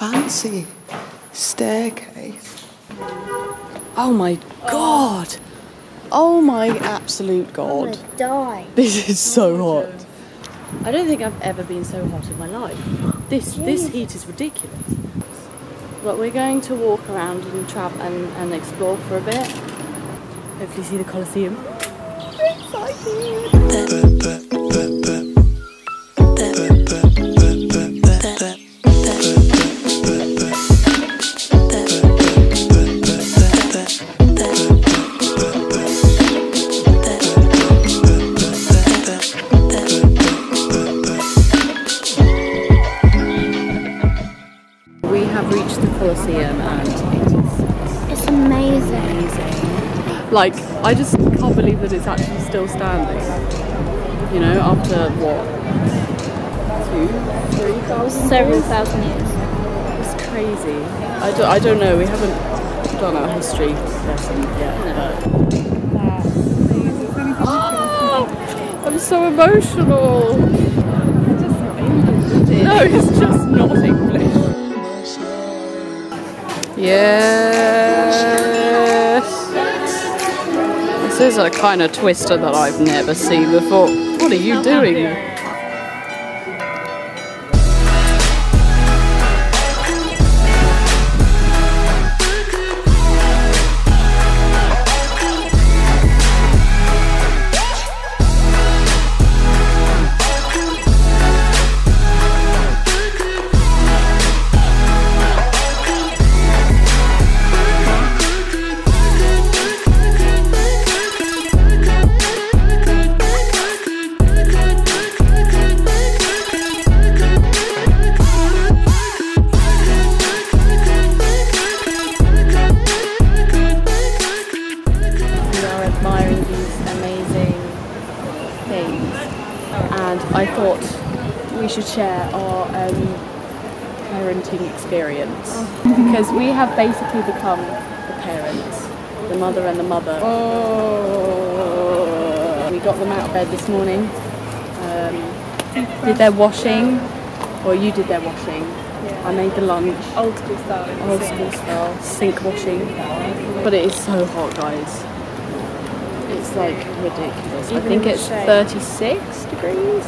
fancy staircase. Oh my God! Oh my absolute God! I'm gonna die. This is so hot. I don't think I've ever been so hot in my life. This heat is ridiculous. But we're going to walk around and travel and explore for a bit. Hopefully see the Colosseum. We have reached the Colosseum and it's amazing. Like, I just can't believe that it's actually still standing. You know, after what? 2, 3,000? 7,000 years. It's crazy. I don't know, we haven't done our history lesson yet. No. Oh, I'm so emotional. No, it's just not English. Yes! This is a kind of twister that I've never seen before. What are you doing? And I thought we should share our parenting experience because we have basically become the parents, the mother and the mother. Oh. We got them out of bed this morning, did their washing, or you did their washing. Yeah. I made the lunch. Old school style. Old school style, sink washing. But it is so hot, guys. It's like ridiculous. I think it's 36 degrees,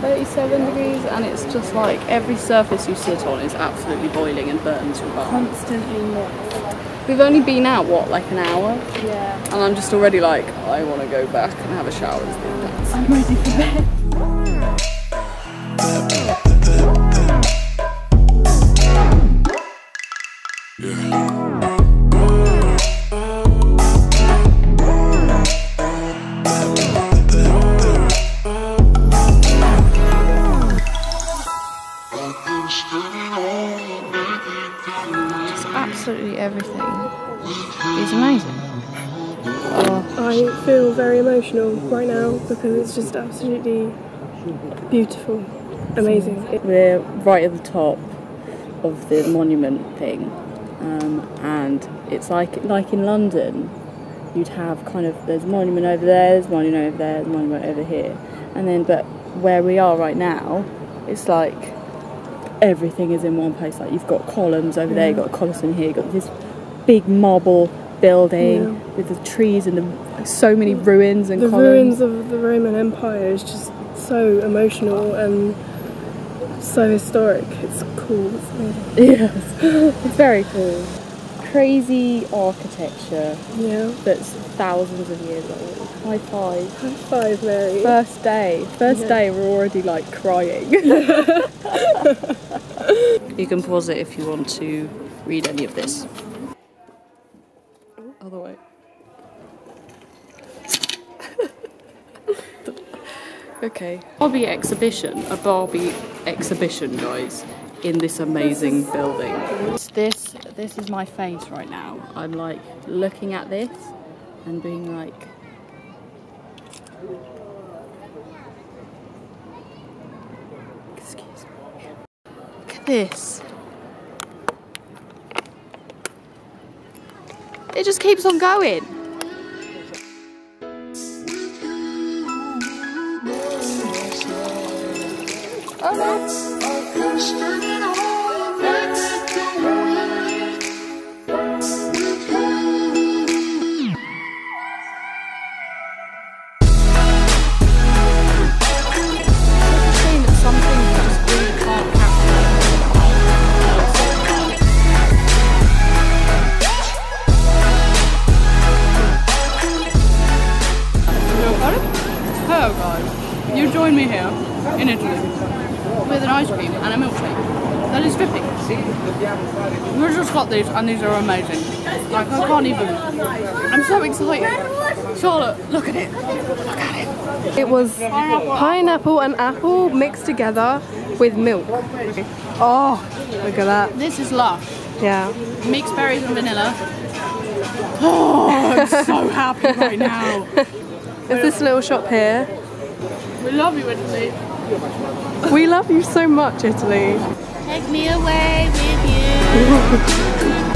37 degrees, and it's just like every surface you sit on is absolutely boiling and burns your butt. Constantly moist. We've only been out, what, like an hour? Yeah. And I'm just already like, I want to go back and have a shower. I'm ready for bed. Just absolutely everything is amazing. I feel very emotional right now because it's just absolutely beautiful, amazing. We're right at the top of the monument thing, and it's like in London, you'd have kind of, there's a monument over there, there's a monument over there, there's a monument over here, and then but where we are right now, it's like everything is in one place. Like you've got columns over there, you've got a Colosseum here, you've got this big marble building with the trees and so many ruins and columns. The ruins of the Roman Empire is just so emotional and so historic. It's cool. It's amazing. Yes, it's very cool. Crazy architecture. Yeah, that's thousands of years old. High five. High five, Mary. First day, we're already like crying. You can pause it if you want to read any of this. Other way. Okay. A Barbie exhibition, guys, in this amazing building. This is my face right now. I'm like looking at this and being like, excuse me. Look at this. It just keeps on going. Oh, that's join me here in Italy with an ice cream and a milkshake. That is dripping. We've just got these and these are amazing. Like, I can't even. I'm so excited. Charlotte, look at it. Look at it. It was pineapple and apple mixed together with milk. Oh, look at that. This is lush. Yeah. Mixed berries and vanilla. Oh, I'm so happy right now. It's this little shop here. We love you, Italy. We love you so much, Italy. Take me away with you.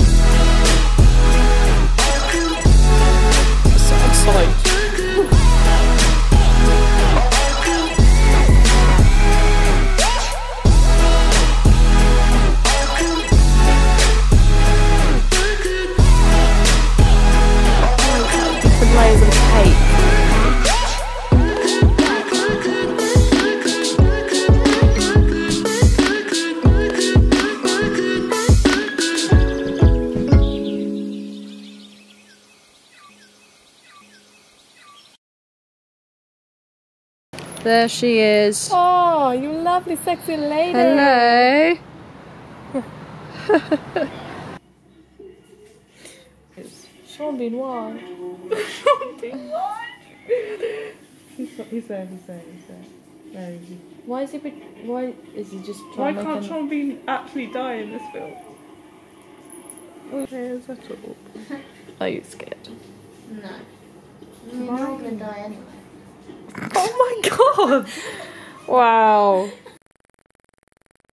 There she is. Oh, you lovely, sexy lady. Hello. It's Sean Binoir. Sean Binoir. He's there. Where is he? Why is he just trying to... Why can't Sean Bean actually die in this film? There's a trouble. Are you scared? No. You're not going to die anyway. Oh my god! Wow.